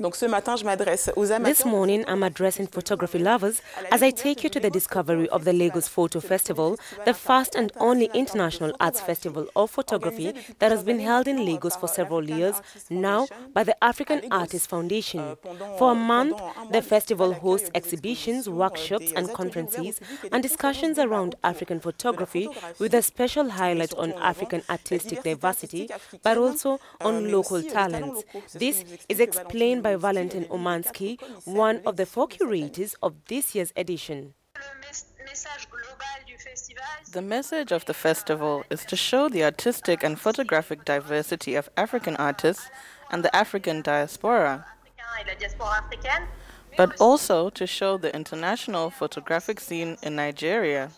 This morning, I'm addressing photography lovers as I take you to the discovery of the Lagos Photo Festival, the first and only international arts festival of photography that has been held in Lagos for several years now by the African Artists Foundation. For a month, the festival hosts exhibitions, workshops and conferences and discussions around African photography, with a special highlight on African artistic diversity, but also on local talents. This is explained by Valentin Umansky, one of the four curators of this year's edition. The message of the festival is to show the artistic and photographic diversity of African artists and the African diaspora, but also to show the international photographic scene in Nigeria,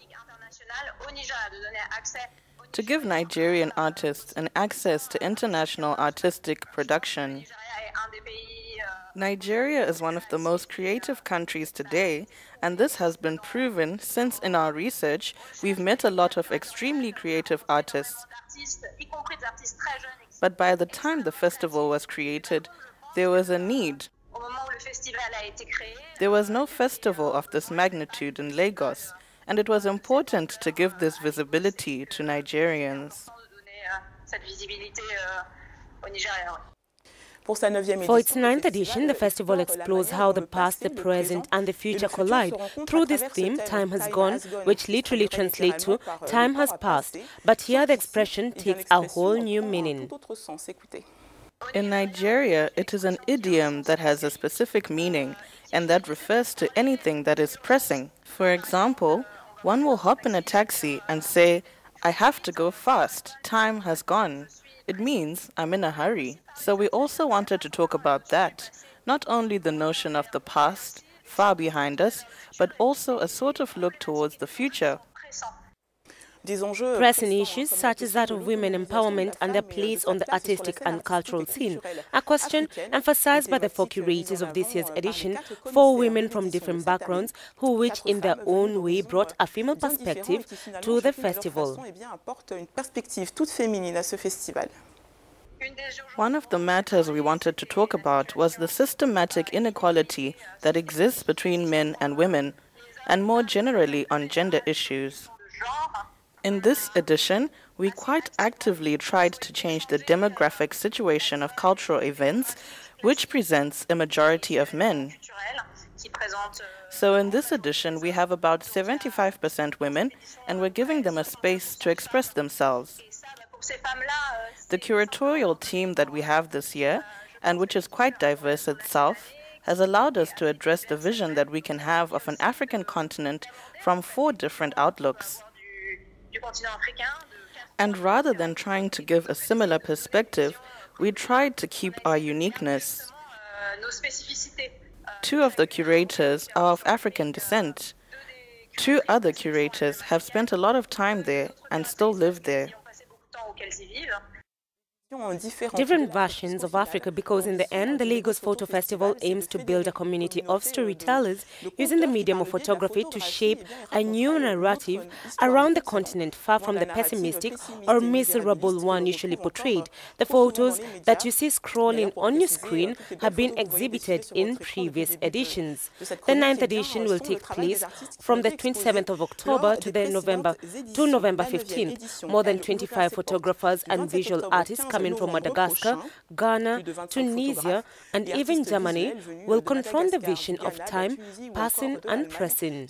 to give Nigerian artists an access to international artistic production. Nigeria is one of the most creative countries today, and this has been proven since in our research we've met a lot of extremely creative artists. But by the time the festival was created, there was a need. There was no festival of this magnitude in Lagos, and it was important to give this visibility to Nigerians. For its 9th edition, the festival explores how the past, the present and the future collide through this theme, Time Has Gone, which literally translates to Time Has Passed. But here the expression takes a whole new meaning. In Nigeria, it is an idiom that has a specific meaning and that refers to anything that is pressing. For example, one will hop in a taxi and say, "I have to go fast. Time has gone." It means I'm in a hurry. So we also wanted to talk about that, not only the notion of the past, far behind us, but also a sort of look towards the future. Pressing issues such as that of women empowerment and their place on the artistic and cultural scene, a question emphasized by the four curators of this year's edition, four women from different backgrounds who each in their own way brought a female perspective to the festival. One of the matters we wanted to talk about was the systematic inequality that exists between men and women, and more generally on gender issues. In this edition, we quite actively tried to change the demographic situation of cultural events, which presents a majority of men. So in this edition, we have about 75% women, and we're giving them a space to express themselves. The curatorial team that we have this year, and which is quite diverse itself, has allowed us to address the vision that we can have of an African continent from four different outlooks. And rather than trying to give a similar perspective, we tried to keep our uniqueness. Two of the curators are of African descent. Two other curators have spent a lot of time there and still live there. Different versions of Africa, because in the end, the Lagos Photo Festival aims to build a community of storytellers using the medium of photography to shape a new narrative around the continent, far from the pessimistic or miserable one usually portrayed. The photos that you see scrolling on your screen have been exhibited in previous editions. The 9th edition will take place from the 27th of October to November 15th. More than 25 photographers and visual artists coming from Madagascar, Ghana, Tunisia, and even Germany will confront the vision of time passing and pressing.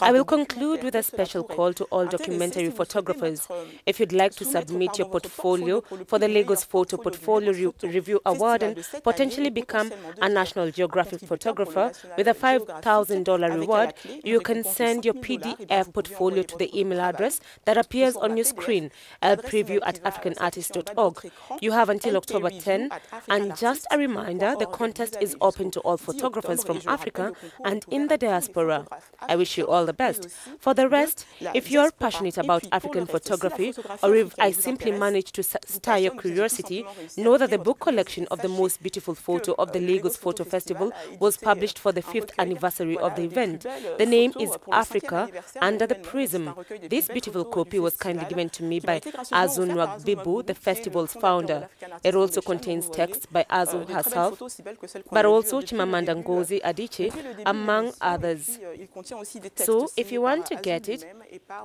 I will conclude with a special call to all documentary photographers. If you'd like to submit your portfolio for the Lagos Photo Portfolio Review Award and potentially become a National Geographic photographer with a $5,000 reward, you can send your PDF portfolio to the email address that appears on your screen, lpreview@africanartists.org. You have until October 10, and just a reminder, the contest is open to all photographers from Africa and in the diaspora. I wish you all the best. For the rest, if you are passionate about African photography, or if I simply managed to stir your curiosity, know that the book collection of the most beautiful photo of the Lagos Photo Festival was published for the 5th anniversary of the event. The name is Africa Under the Prism. Prism. This beautiful copy was kindly given to me by Azu Nwagbibu, the festival's founder. It also contains texts by Azu herself, but also Chimamanda Ngozi Adichie, among others. So if you want to get it,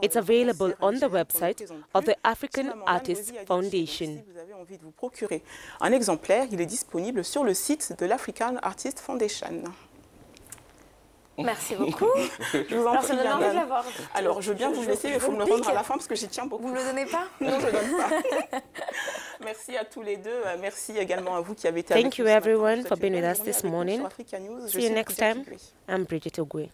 it's available on the website of the African Artists Foundation. Un exemplaire, il est disponible sur le site de l'African Artists Foundation. Merci beaucoup. Je vous en prie, madame. Alors, je veux bien vous laisser, il faut me le rendre à la fin parce que j'y tiens beaucoup. Vous ne me le donnez pas? Non, je ne le donne pas. Merci à tous les deux. Merci également à vous qui avez été avec nous. Thank you everyone for being with us this morning. See you next time. I'm Bridget Ogué.